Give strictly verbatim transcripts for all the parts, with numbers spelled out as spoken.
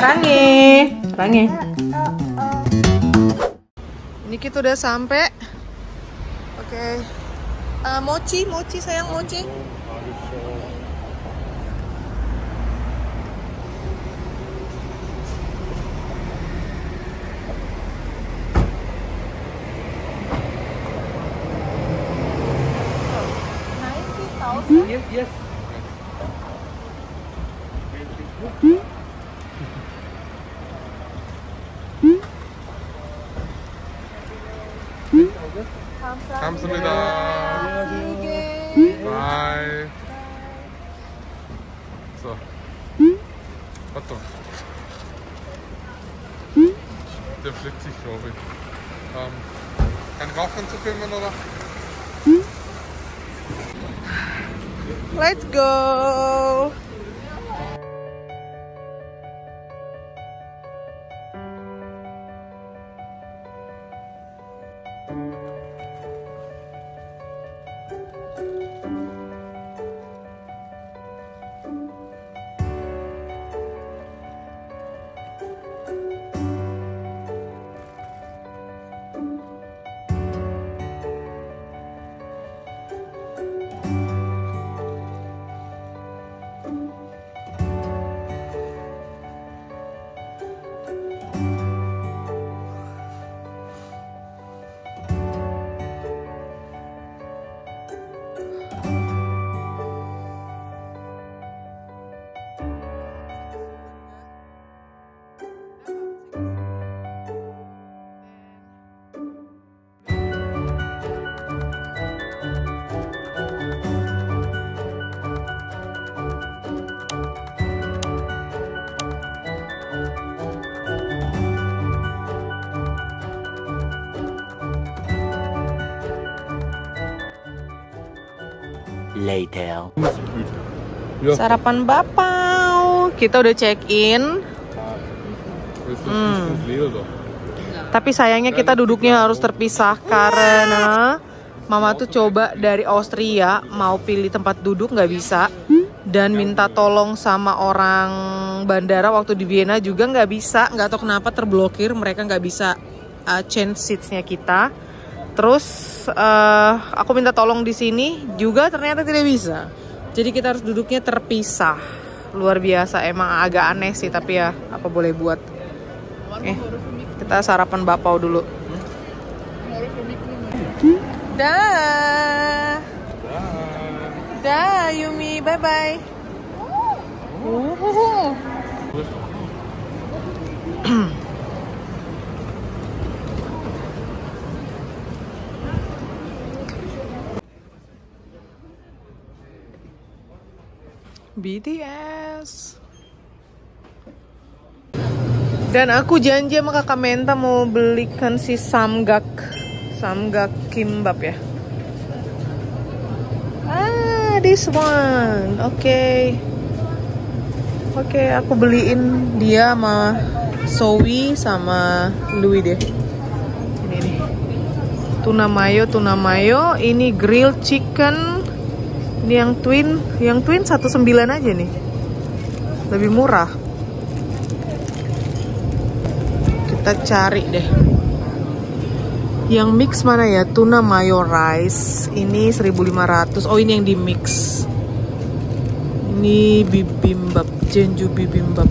Sarangi, sarangi. Ini kita udah sampai. Oke. Okay. Uh, mochi, mochi sayang mochi. Hmm? Yes, yes. Hmm? Hmm? Hmm? Kamsahamnida. Bye. So. Hmm? Warte. Hm? Der fliegt sich, glaube ich. Ähm, kein Rauchen zu filmen, oder? Hm? Let's go! Later. Sarapan bapau. Kita udah check in. Hmm. Tapi sayangnya kita duduknya harus terpisah karena Mama tuh coba dari Austria mau pilih tempat duduk nggak bisa, dan minta tolong sama orang bandara waktu di Vienna juga nggak bisa, nggak tahu kenapa terblokir, mereka nggak bisa uh, change seats-nya kita. Terus uh, aku minta tolong di sini juga ternyata tidak bisa. Jadi kita harus duduknya terpisah. Luar biasa, emang agak aneh sih, tapi ya apa boleh buat. Eh, kita sarapan bapau dulu. Dah. Dah, Yumi, bye bye. Oh. B T S. Dan aku janji sama kakak Menta mau belikan si samgak samgak kimbap ya. Ah, this one. Oke. Okay. Oke, okay, aku beliin dia sama Sowi sama Louis deh. Ini nih. Tuna mayo, tuna mayo, ini grilled chicken. Ini yang twin, yang twin satu sembilan aja nih. Lebih murah. Kita cari deh. Yang mix mana ya? Tuna mayo rice. Ini seribu lima ratus. Oh, ini yang di mix. Ini bibimbap, Jeonju bibimbap.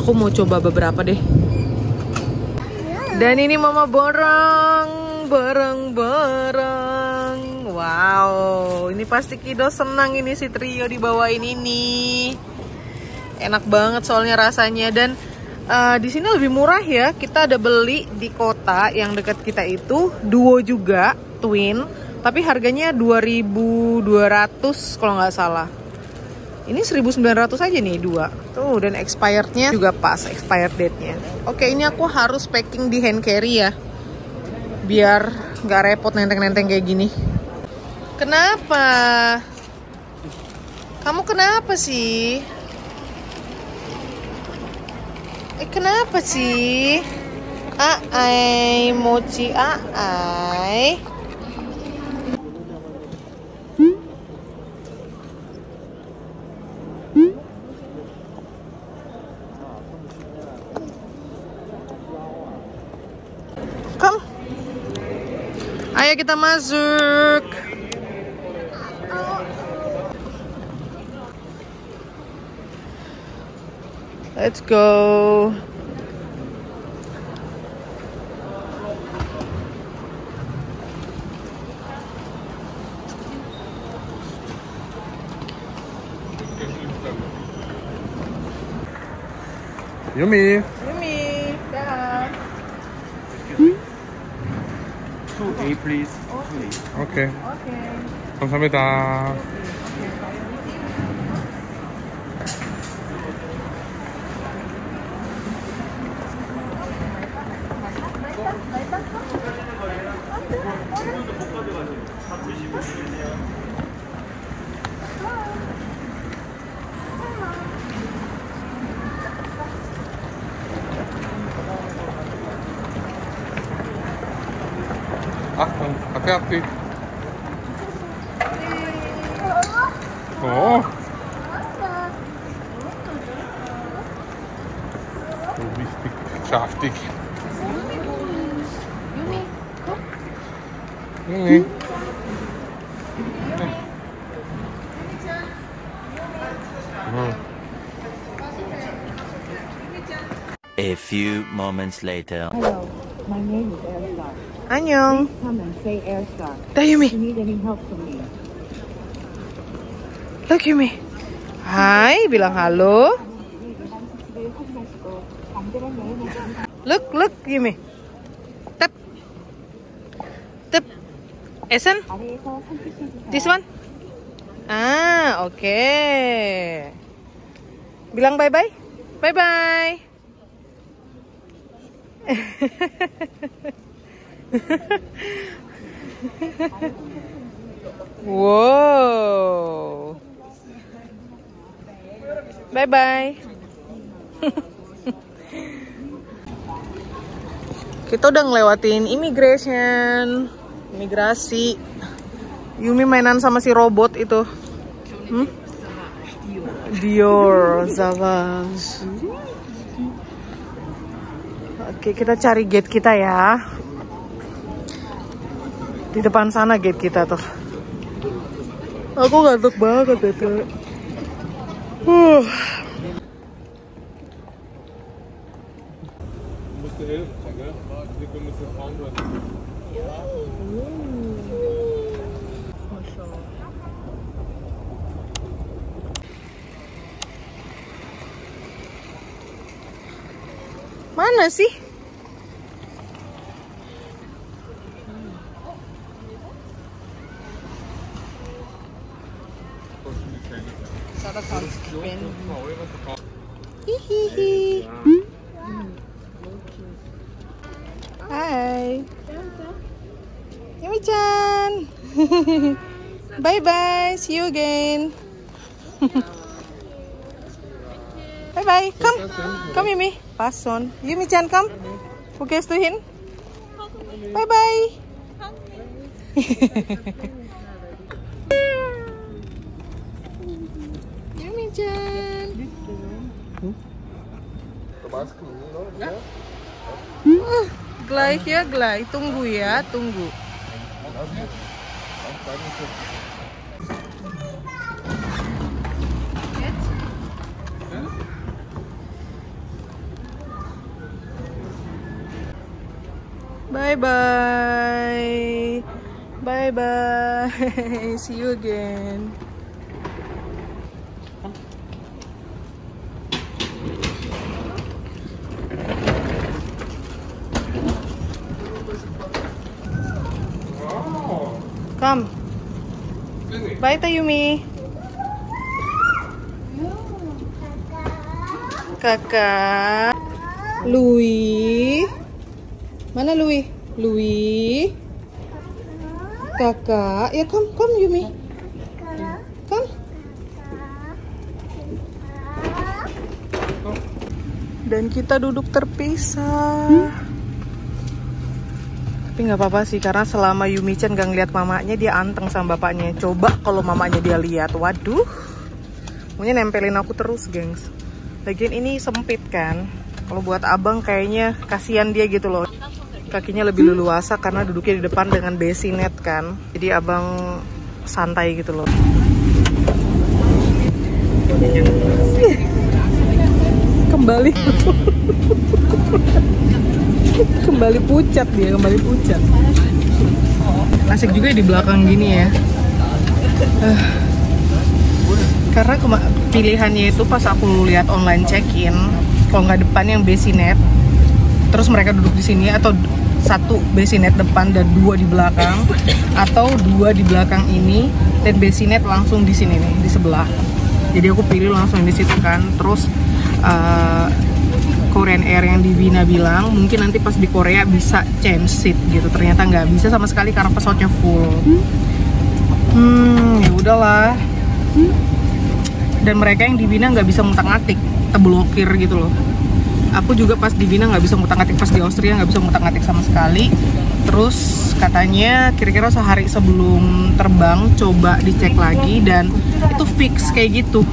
Aku mau coba beberapa deh. Dan ini Mama borong, borong-borong. Wow, ini pasti Kido senang ini si Trio dibawain ini. Enak banget soalnya rasanya, dan uh, di sini lebih murah ya. Kita ada beli di kota yang dekat kita itu duo juga, twin, tapi harganya dua ribu dua ratus kalau nggak salah. Ini seribu sembilan ratus aja nih dua. Tuh, dan expirednya juga pas, expired date-nya. Oke, ini aku harus packing di hand carry ya. Biar nggak repot nenteng-nenteng kayak gini. Kenapa? Kamu kenapa sih? Eh kenapa sih? Aai, mochi aai. Hmm? Hmm? Ayo kita masuk. Let's go. Yumi. Yumi, dah. Hmm? two A please. Oke. Okay. Oke. 감사합니다. Achtung, hati-hati. Oh. So richtig saftig. Yumi, komm. Yumi. A few moments later. Hello, my name is Elsa. Annyeong. Come and say Airstar. Yumi. If you need any help from me. Look Yumi. Hi, bilang halo. Look, look Yumi. Tap. Tap. Esen? This one? Ah, oke. Okay. Bilang bye-bye. Bye-bye. Wow. Bye bye. Kita udah ngelewatin immigration, imigrasi. Yumi mainan sama si robot itu. Hmm? Dior, Savage. Oke, kita cari gate kita ya. Di depan sana gate kita tuh. Aku ngantuk banget itu. Uh. Mana sih? Hihihi. Hai. Yumi-chan. Bye-bye. See you again. Bye-bye. Come. Come Yumi. Pass on. Yumi-chan come. Who gives to him? Bye-bye. Yumi-chan. Uh, Glai ya Glai, tunggu ya, tunggu. Bye bye, bye bye, see you again. Come. Bye Yumi. Kakak. Louis. Mana Louis? Louis. Kakak. Ya come, come Yumi. Come. Dan kita duduk terpisah. Hmm? Tapi nggak apa-apa sih, karena selama Yumi-chan gak ngeliat mamanya, dia anteng sama bapaknya. Coba kalau mamanya dia lihat, waduh, maunya nempelin aku terus, gengs. Lagian ini sempit kan, kalau buat abang kayaknya kasihan dia gitu loh. kakinya lebih leluasa karena duduknya di depan dengan besinet kan. Jadi abang santai gitu loh. Kembali kembali pucat dia, kembali pucat. Asik juga di belakang gini ya. Uh, karena pilihannya itu pas aku lihat online check-in, kalau nggak depan yang besinet, terus mereka duduk di sini, atau satu besinet depan dan dua di belakang, atau dua di belakang ini dan besinet langsung di sini nih di sebelah. Jadi aku pilih langsung di situ kan. Terus uh, Korean Air yang di Vina bilang mungkin nanti pas di Korea bisa change seat gitu, ternyata nggak bisa sama sekali karena pesawatnya full. Hmm, ya udahlah. Dan mereka yang di Vina nggak bisa ngutak-ngatik, terblokir gitu loh. Aku juga pas di Vina nggak bisa ngutak-ngatik, pas di Austria nggak bisa ngutak-ngatik sama sekali. Terus katanya kira-kira sehari sebelum terbang coba dicek lagi dan itu fix kayak gitu.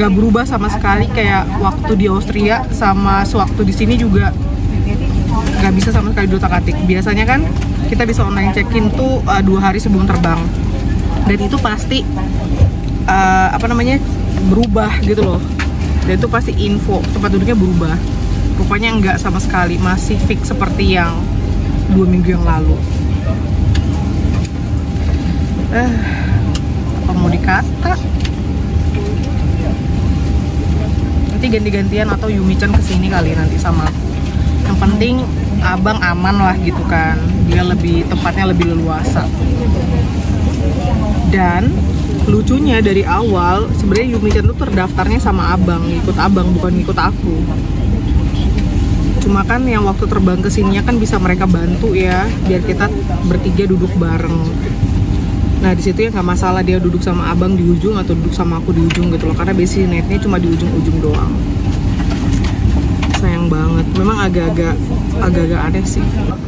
Nggak berubah sama sekali, kayak waktu di Austria sama sewaktu di sini juga nggak bisa sama sekali diutak-atik. Biasanya kan kita bisa online check-in tuh uh, dua hari sebelum terbang, dan itu pasti uh, apa namanya berubah gitu loh, dan itu pasti info tempat duduknya berubah. Rupanya nggak sama sekali, masih fix seperti yang dua minggu yang lalu. Eh, apa mau dikata? Nanti ganti-gantian atau Yumi-chan kesini kali nanti sama aku. Yang penting abang aman lah gitu kan, dia lebih tempatnya lebih leluasa. Dan lucunya dari awal sebenarnya Yumi-chan tuh terdaftarnya sama abang, ikut abang bukan ikut aku. Cuma kan yang waktu terbang kesininya kan bisa mereka bantu ya, biar kita bertiga duduk bareng. Nah disitu ya nggak masalah dia duduk sama abang di ujung atau duduk sama aku di ujung gitu loh, karena basinetnya cuma di ujung-ujung doang. Sayang banget, memang agak-agak agak-agak aneh sih.